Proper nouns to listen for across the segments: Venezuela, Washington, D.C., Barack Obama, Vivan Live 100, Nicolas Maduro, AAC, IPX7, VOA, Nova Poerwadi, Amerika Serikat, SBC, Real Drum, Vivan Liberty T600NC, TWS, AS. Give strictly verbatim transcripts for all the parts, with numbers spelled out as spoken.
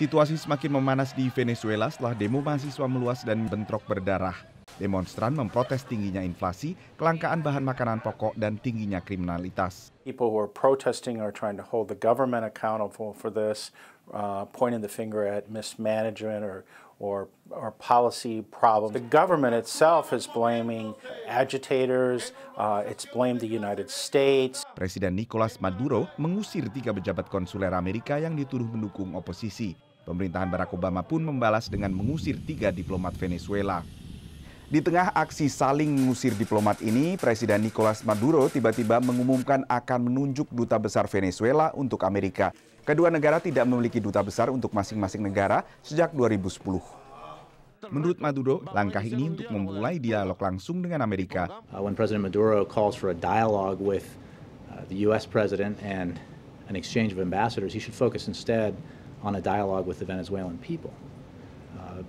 Situasi semakin memanas di Venezuela setelah demo mahasiswa meluas dan bentrok berdarah. Demonstran memprotes tingginya inflasi, kelangkaan bahan makanan pokok, dan tingginya kriminalitas. People who are protesting are trying to hold the government accountable for this, uh, pointing the finger at mismanagement or or or policy problems. The government itself is blaming agitators. Uh, it's blamed the United States. Presiden Nicolas Maduro mengusir tiga pejabat konsuler Amerika yang dituduh mendukung oposisi. Pemerintahan Barack Obama pun membalas dengan mengusir tiga diplomat Venezuela. Di tengah aksi saling mengusir diplomat ini, Presiden Nicolas Maduro tiba-tiba mengumumkan akan menunjuk duta besar Venezuela untuk Amerika. Kedua negara tidak memiliki duta besar untuk masing-masing negara sejak dua ribu sepuluh. Menurut Maduro, langkah ini untuk memulai dialog langsung dengan Amerika. When President Maduro calls for a dialogue with the U S president and an exchange of ambassadors, he should focus instead on a dialogue with the Venezuelan people.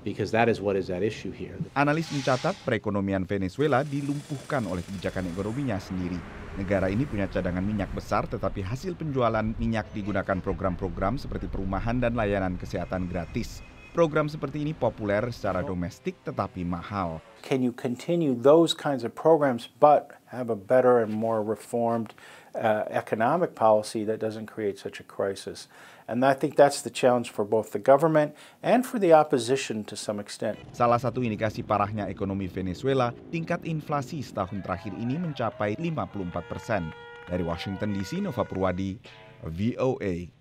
Because that is what is at issue here. Analis mencatat perekonomian Venezuela dilumpuhkan oleh kebijakan ekonominya sendiri. Negara ini punya cadangan minyak besar, tetapi hasil penjualan minyak digunakan program-program seperti perumahan dan layanan kesehatan gratis. Program seperti ini populer secara domestik tetapi mahal. Can you continue those kinds of programs but have a better and more reformed uh, economic policy that doesn't create such a crisis? And I think that's the challenge for both the government and for the opposition to some extent. Salah satu indikasi parahnya ekonomi Venezuela, tingkat inflasi setahun terakhir ini mencapai lima puluh empat persen. Dari Washington D C, Nova Poerwadi, V O A.